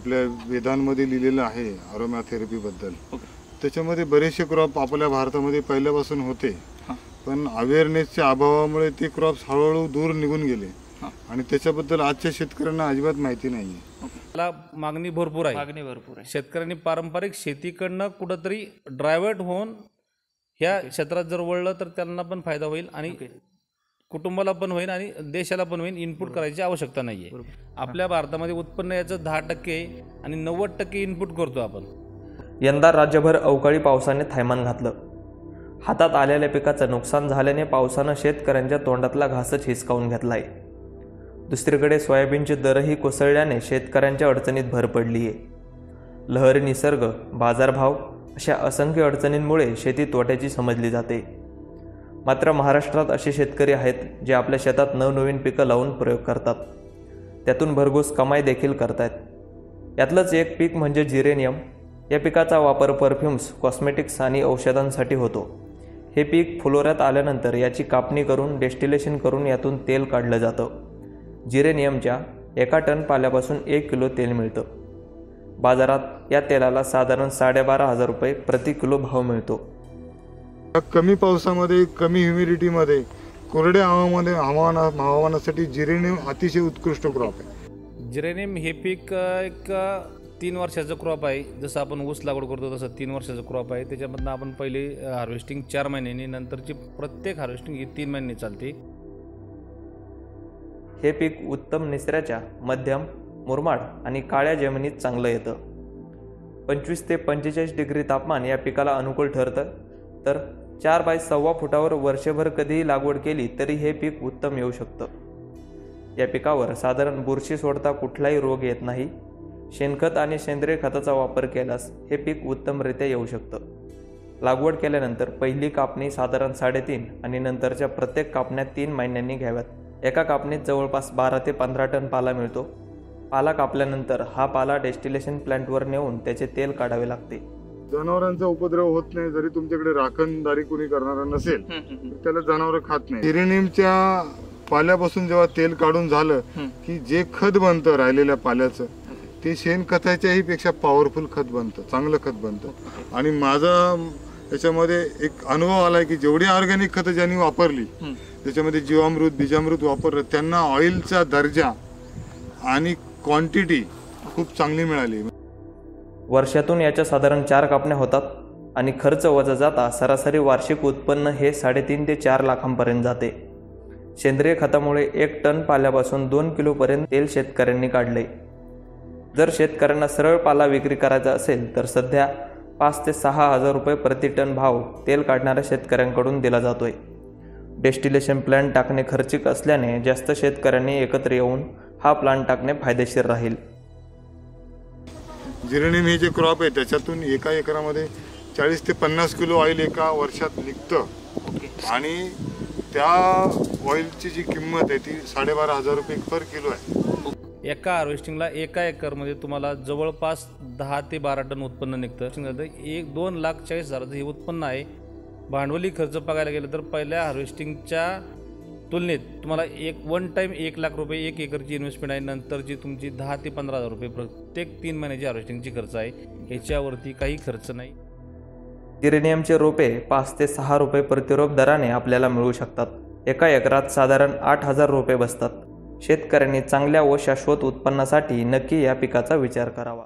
आपल्या वेदांमध्ये लिहिलेलं आहे अरोमॅथेरपी बद्दल। त्याच्यामध्ये बरेचसे क्रॉप आपल्या भारतामध्ये पहिल्यापासून होते, पण अवेअरनेसच्या अभावामुळे ते क्रॉप्स हळूहळू दूर निघून गेले आणि त्याच्याबद्दल आजच्या शेतकऱ्यांना अजिबात माहिती नाहीये। मला मागणी भरपूर आहे, मागणी भरपूर आहे। शेतकऱ्यांनी पारंपरिक शेतीकडनं कुठेतरी ड्रायव्हर्ट होऊन या क्षेत्रात जर वळलं तर त्यांना पण फायदा होईल आणि कुटुंबाला पण होईल आणि देशाला पण होईल। इनपुट करायची आवश्यकता नाही आहे। आपल्या भारतामध्ये उत्पन्न याचं 10% आणि 90% इनपुट करतो आपण। यंदा राज्यभर अवकाळी पावसाने थैमान घातलं। हातात आलेल्या पिकाचं नुकसान झाल्याने पावसाने शेतकऱ्यांच्या तोंडातला घासच हिसकावून घेतलाय। दुसरीकडे सोयाबीनचे दरही कोसळल्याने शेतकऱ्यांच्या अडचणीत भर पडली आहे। लहरी निसर्ग, बाजारभाव अशा असंख्य अडचणींमुळे शेती तोट्याची समजली जाते। मात्र महाराष्ट्रात असे शेतकरी आहेत जे आपल्या शेतात नवनवीन पिकं लावून प्रयोग करतात, त्यातून भरघोस कमाई देखील करतात। यातलंच एक पीक म्हणजे जिरेनियम। या पिकाचा वापर परफ्यूम्स, कॉस्मेटिक्स आणि औषधांसाठी होतो। हे पीक फुलोऱ्यात आल्यानंतर याची कापणी करून डेस्टिलेशन करून यातून तेल काढलं जातं। जिरेनियमच्या 1 टन पाल्यापासून 1 किलो तेल मिळतं। बाजारात या तेलाला साधारण 12,500 रुपये प्रति किलो भाव मिळतो। कमी पावसामध्ये, कमी ह्युमिडिटीमध्ये, कोरड्या हवामानासाठी जिरेनियम अतिशय उत्कृष्ट क्रॉप आहे। जिरेनियम हे पीक एक 3 वर्षाचं क्रॉप आहे। जसं आपण ऊस लागवड करतो तसं 3 वर्षाचं क्रॉप आहे। त्याच्यामधनं आपण पहिले हार्वेस्टिंग 4 महिन्यांनी, नंतरची प्रत्येक हार्वेस्टिंग ही 3 महिने चालते। हे पीक उत्तम निसऱ्याच्या, मध्यम, मुरमाड आणि काळ्या जमिनीत चांगलं येतं। 25 ते 45 डिग्री तापमान या पिकाला अनुकूल ठरतं, तर 4 बाय 6 फुटावर वर्षभर कधीही लागवड केली तरी हे पीक उत्तम येऊ शकतं। या पिकावर साधारण बुरशी सोडता कुठलाही रोग येत नाही। शेणखत आणि सेंद्रिय खताचा वापर केल्यास हे पीक उत्तमरित्या येऊ शकतं। लागवड केल्यानंतर पहिली कापणी साधारण 3.5 आणि नंतरच्या प्रत्येक कापण्या 3 महिन्यांनी घ्याव्यात। एका कापणीत जवळपास 12 ते 15 टन पाला मिळतो। पाला कापल्यानंतर हा पाला डेस्टिलेशन प्लांटवर नेऊन त्याचे तेल काढावे लागते। जनावरांचा उपद्रव होत नाही। जरी तुमच्याकडे राखणदारी कोणी करणार नसेल त्याला जनावर खात नाही। जिरेनियमच्या पाल्यापासून जेव्हा तेल काढून झालं की जे खत बनतं राहिलेल्या पाल्याचं, ते शेणखताच्याही पेक्षा पॉवरफुल खत बनतं, चांगलं खत बनतं। आणि माझा याच्यामध्ये एक अनुभव आलाय की जेवढी ऑर्गॅनिक खतं ज्यांनी वापरली त्याच्यामध्ये जीवामृत, बीजामृत वापरलं, त्यांना ऑइलचा दर्जा आणि क्वांटिटी खूप चांगली मिळाली। वर्षातून याच्या साधारण 4 कापण्या होतात आणि खर्च वजा जाता सरासरी वार्षिक उत्पन्न हे 3.5 ते 4 लाखांपर्यंत जाते। सेंद्रिय खतामुळे 1 टन पाल्यापासून 2 किलोपर्यंत तेल शेतकऱ्यांनी काढले। जर शेतकऱ्यांना सरळ पाला विक्री करायचा असेल तर सध्या 5 ते 6,000 रुपये प्रति टन भाव तेल काढणाऱ्या शेतकऱ्यांकडून दिला जातोय। डेस्टिलेशन प्लांट टाकणे खर्चिक असल्याने जास्त शेतकऱ्यांनी एकत्र येऊन हा प्लांट टाकणे फायदेशीर राहील। जिरेनियम हे जे क्रॉप आहे त्याच्यातून 1 एकरामध्ये 40 ते 50 किलो ऑइल एका वर्षात निघतं आणि त्या ऑइलची जी किंमत आहे ती 12,500 रुपये पर किलो आहे। एका हार्वेस्टिंगला 1 एकरमध्ये तुम्हाला जवळपास 10 ते 12 टन उत्पन्न निघतं। 1,2,40,000 हे उत्पन्न आहे। भांडवली खर्च बघायला गेलं तर पहिल्या हार्वेस्टिंगच्या तुलनेत तुम्हाला वन टाइम 1 लाख रुपये 1 एकरची इन्व्हेस्टमेंट आहे। नंतरची तुमची 10 ते 15,000 रुपये प्रत्येक 3 महिन्याची हार्वेस्टिंगची खर्च आहे। याच्यावरती काही खर्च नाही। जिरेनियमचे रोपे 5 ते 6 रुपये प्रतिरोप दराने आपल्याला मिळू शकतात। 1 एकरात साधारण 8,000 रोपे बसतात। शेतकऱ्यांनी चांगल्या व शाश्वत उत्पन्नासाठी नक्की या पिकाचा विचार करावा।